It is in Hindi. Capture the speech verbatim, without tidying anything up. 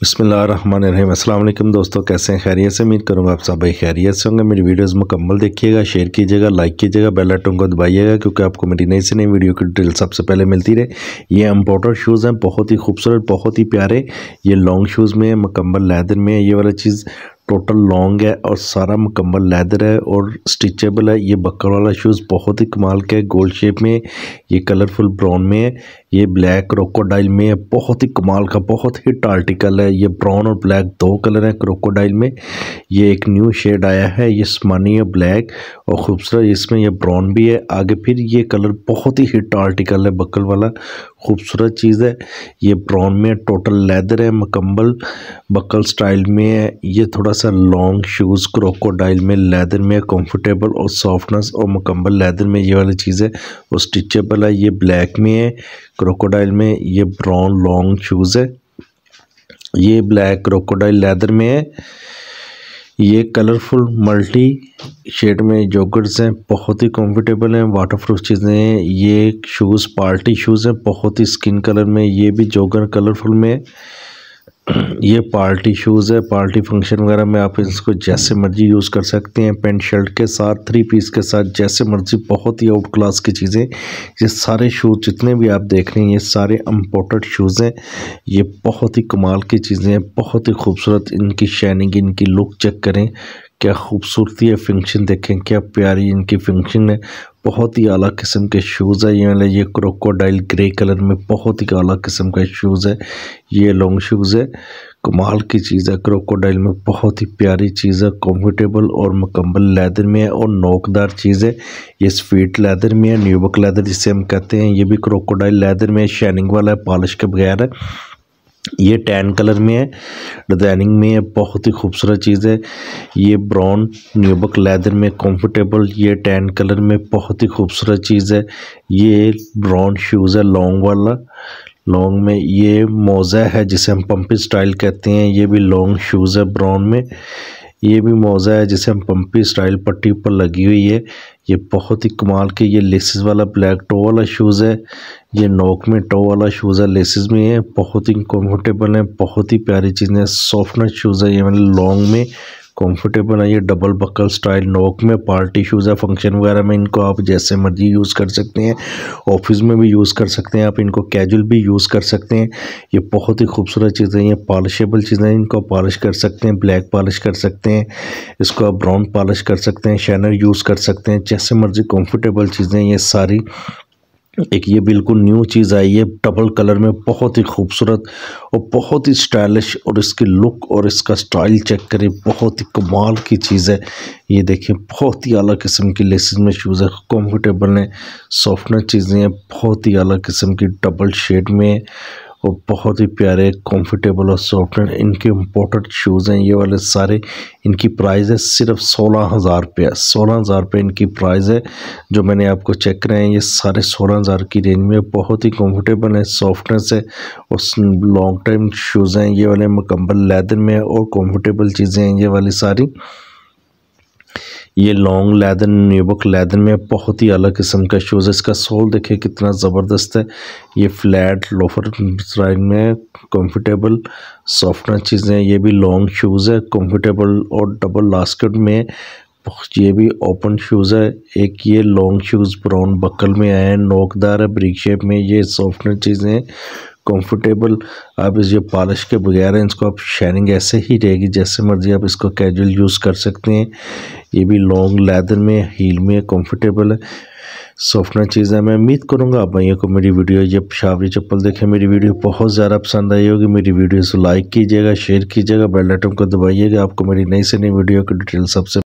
बिस्मिल्लाहिर्रहमानिर्रहीम। अस्सलाम वालेकुम दोस्तों, कैसे हैं? खैरियत से? उम्मीद करूँगा आप सब भाई खैरियत से होंगे। मेरी वीडियोस मुकम्मल देखिएगा, शेयर कीजिएगा, लाइक कीजिएगा, बेल आइकन को दबाइएगा क्योंकि आपको मेरी नई से नई वीडियो की डिटेल सबसे पहले मिलती रहे। ये इम्पोर्टेड शूज़ हैं, बहुत ही खूबसूरत, बहुत ही प्यारे। ये लॉन्ग शूज़ में मुकम्मल लेदर में है। ये वाला चीज़ टोटल लॉन्ग है और सारा मुकम्मल लेदर है और स्टिचेबल है। ये बक्कर वाला शूज़ बहुत ही कमाल का है, गोल्ड शेप में, ये कलरफुल ब्राउन में है, ये ब्लैक क्रोकोडाइल में है, बहुत ही कमाल का, बहुत हिट आर्टिकल है। ये ब्राउन और ब्लैक दो कलर हैं क्रोकोडाइल में। ये एक न्यू शेड आया है, ये स्मानी है ब्लैक और ख़ूबसूरत, इसमें यह ब्राउन भी है आगे। फिर ये कलर बहुत ही हिट आर्टिकल है, बक्कल वाला खूबसूरत चीज़ है। ये ब्राउन में टोटल लेदर है, मुकम्मल बक्कल स्टाइल में है। ये थोड़ा सा लॉन्ग शूज़ क्रोकोडाइल में लेदर में कंफर्टेबल और सॉफ्टनेस और मुकम्मल लेदर में ये वाली चीज़ है और स्टिचेबल है। ये ब्लैक में है क्रोकोडाइल में, ये ब्राउन लॉन्ग शूज़ है, ये ब्लैक क्रोकोडाइल लेदर में है। ये कलरफुल मल्टी शेड में जॉगर्स हैं, बहुत ही कंफर्टेबल हैं, वाटरप्रूफ चीज़ें हैं। ये शूज़ पार्टी शूज़ हैं, बहुत ही स्किन कलर में। ये भी जॉगर कलरफुल में है। ये पार्टी शूज़ है, पार्टी फंक्शन वगैरह में आप इसको जैसे मर्जी यूज़ कर सकते हैं, पेंट शर्ट के साथ, थ्री पीस के साथ, जैसे मर्जी। बहुत ही आउट क्लास की चीज़ें। ये सारे शूज़ जितने भी आप देख रहे हैं ये सारे इम्पोर्टेड शूज़ हैं। ये बहुत ही कमाल की चीज़ें हैं, बहुत ही खूबसूरत। इनकी शाइनिंग, इनकी लुक चेक करें, क्या खूबसूरती है। फंक्शन देखें क्या प्यारी इनकी फंक्शन है। बहुत ही आला किस्म के शूज़ है। ये वाले ये क्रोकोडाइल ग्रे कलर में बहुत ही आला किस्म का शूज़ है। ये लॉन्ग शूज़ है, कमाल की चीज़ है। क्रोकोडाइल में बहुत ही प्यारी चीज़ है, कंफर्टेबल और मुकम्मल लेदर में है और नोकदार चीज़ है। ये स्वीट लेदर में है, न्यूबक लेदर जिसे हम कहते हैं। ये भी क्रोकोडाइल लेदर में शाइनिंग वाला है, पॉलिश के बगैर है। ये टैन कलर में है, डिज़ाइनिंग में है, बहुत ही खूबसूरत चीज़ है। ये ब्राउन न्यूबक लेदर में कंफर्टेबल, ये टैन कलर में बहुत ही खूबसूरत चीज़ है। ये ब्राउन शूज़ है लॉन्ग वाला, लॉन्ग में। ये मोज़ा है जिसे हम पंपी स्टाइल कहते हैं। ये भी लॉन्ग शूज़ है ब्राउन में। ये भी मोज़ा है जिसे हम पंपी स्टाइल पट्टी पर लगी हुई है। ये बहुत ही कमाल के। ये लेसेस वाला ब्लैक टो वाला शूज़ है। ये नोक में टो वाला शूज़ है, लेसेस में है, बहुत ही कंफर्टेबल है, बहुत ही प्यारी चीज़ें। सॉफ्टनेस शूज़ है, ये मैंने लॉन्ग में कंफर्टेबल है। ये डबल बकल स्टाइल नोक में पार्टी शूज़ है। फंक्शन वगैरह में इनको आप जैसे मर्जी यूज़ कर सकते हैं, ऑफिस में भी यूज़ कर सकते हैं, आप इनको कैजुअल भी यूज़ कर सकते हैं। ये बहुत ही खूबसूरत चीज़ें हैं, ये पॉलिशेबल चीज़ें हैं, इनको पॉलिश कर सकते हैं, ब्लैक पॉलिश कर सकते हैं, इसको आप ब्राउन पॉलिश कर सकते हैं, शाइनर यूज़ कर सकते हैं, जैसे मर्जी कंफर्टेबल चीज़ें ये सारी। एक ये बिल्कुल न्यू चीज़ आई है डबल कलर में, बहुत ही खूबसूरत और बहुत ही स्टाइलिश, और इसकी लुक और इसका स्टाइल चेक करें, बहुत ही कमाल की चीज़ है। ये देखें, बहुत ही आला किस्म की लेसेस में शूज़ है, कंफर्टेबल है, सॉफ्टनेस चीज़ें हैं, बहुत ही आला किस्म की डबल शेड में और बहुत ही प्यारे, कंफर्टेबल और सॉफ्टनेस। इनके इम्पोर्टेड शूज़ हैं ये वाले सारे। इनकी प्राइस है सिर्फ सोलह हज़ार रुपया, सोलह हज़ार रुपये इनकी प्राइस है। जो मैंने आपको चेक कराए हैं ये सारे सोलह हज़ार की रेंज में। बहुत ही कंफर्टेबल है, सॉफ्टनेस है और लॉन्ग टाइम शूज़ हैं ये वाले, मुकम्मल लेदर में और कंफर्टेबल चीज़ें हैं ये वाली सारी। ये लॉन्ग लेदर न्यूबक लेदर में बहुत ही अलग किस्म का शूज़ है। इसका सोल देखिए कितना ज़बरदस्त है। ये फ्लैट लोफर स्टाइल में कंफर्टेबल सॉफ्टनेस चीज़ें। ये भी लॉन्ग शूज़ है, कंफर्टेबल और डबल लास्केट में। ये भी ओपन शूज़ है। एक ये लॉन्ग शूज़ ब्राउन बकल में आए हैं, नोकदार है, ब्रिक शेप में। ये सॉफ्टनेस चीज़ें हैं, कंफर्टेबल। आप इस ये पॉलिश के बगैर हैं, इसको आप शाइनिंग ऐसे ही रहेगी, जैसे मर्जी आप इसको कैजुअल यूज़ कर सकते हैं। ये भी लॉन्ग लेदर में, हील में, कंफर्टेबल है, सॉफ्टनेस चीज़ है। मैं उम्मीद करूँगा आप भाइयों को मेरी वीडियो, ये पेशावरी चप्पल देखें, मेरी वीडियो बहुत ज़्यादा पसंद आई होगी। मेरी वीडियो को लाइक कीजिएगा, शेयर कीजिएगा, बेल आइकन को दबाइएगा, आपको मेरी नई से नई वीडियो की डिटेल सबसे